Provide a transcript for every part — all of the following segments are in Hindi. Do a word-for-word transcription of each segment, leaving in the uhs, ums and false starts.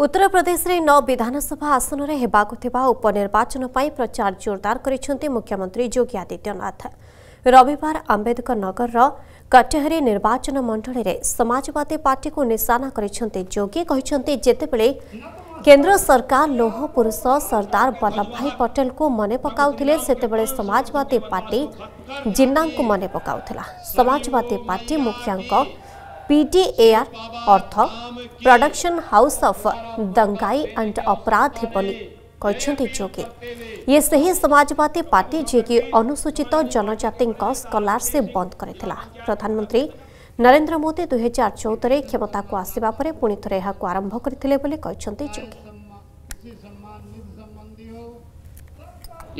उत्तर प्रदेश में नौ विधानसभा आसन में होगा उपनिर्वाचन प्रचार जोरदार कर मुख्यमंत्री योगी आदित्यनाथ रविवार अम्बेदकर नगर कटहरी निर्वाचन मंडल में समाजवादी पार्टी को निशाना करोगी जितेबले केंद्र सरकार लौह पुरुष सर्दार बल्लभ भाई पटेल को मने पकाउथिले सेतेबेले समाजवादी पार्टी जिन्ना को मने पकाउथिला। समाजवादी पार्टी मुखिया पीडीएआर अर्थ प्रोडक्शन हाउस ऑफ दंगाई एंड अपराध बोली जोगी ये सही समाजवादी पार्टी जी की अनुसूचित जनजाति स्कॉलरशिप बंद करथिला। प्रधानमंत्री नरेंद्र मोदी दुई हजार चौदह क्षमता को आसवा पर पुणी थे आरंभ करथिले बोली जोगी।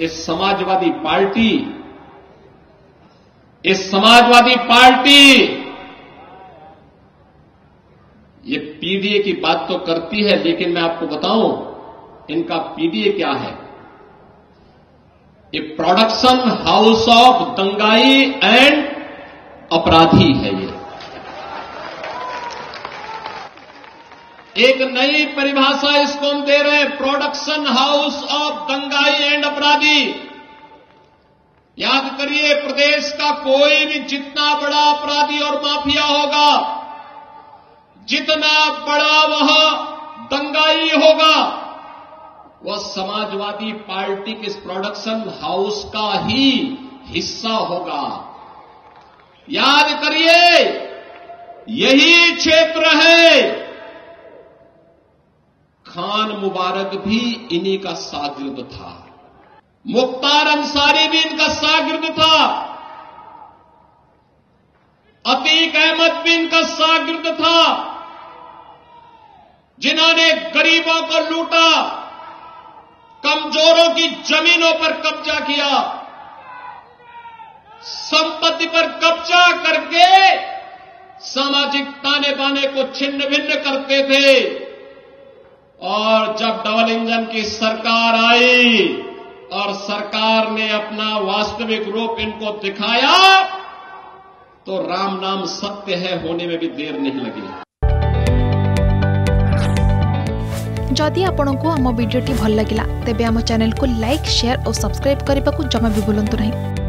इस समाजवादी पार्टी इस समाजवादी पार्टी ये पीडीए की बात तो करती है, लेकिन मैं आपको बताऊं इनका पीडीए क्या है। ये प्रोडक्शन हाउस ऑफ दंगाई एंड अपराधी है। ये एक नई परिभाषा इसको हम दे रहे हैं, प्रोडक्शन हाउस ऑफ दंगाई एंड अपराधी। याद करिए, प्रदेश का कोई भी जितना बड़ा अपराधी और माफिया होगा, जितना बड़ा वह दंगाई होगा, वह समाजवादी पार्टी के इस प्रोडक्शन हाउस का ही हिस्सा होगा। याद करिए, यही क्षेत्र है। खान मुबारक भी इन्हीं का शागिर्द था, मुख्तार अंसारी भी इनका शागिर्द था, अतीक अहमद भी इनका शागिर्द था, जिन्होंने गरीबों को लूटा, कमजोरों की जमीनों पर कब्जा किया, संपत्ति पर कब्जा करके सामाजिक ताने बाने को छिन्न भिन्न करते थे। और जब डबल इंजन की सरकार आई और सरकार ने अपना वास्तविक रूप इनको दिखाया, तो राम नाम सत्य है होने में भी देर नहीं लगी। जदि आपंक आम भिड्टे भल लगा तेब आम चैनल को लाइक, शेयर और सब्सक्राइब करने को जमा भी भूलु नहीं।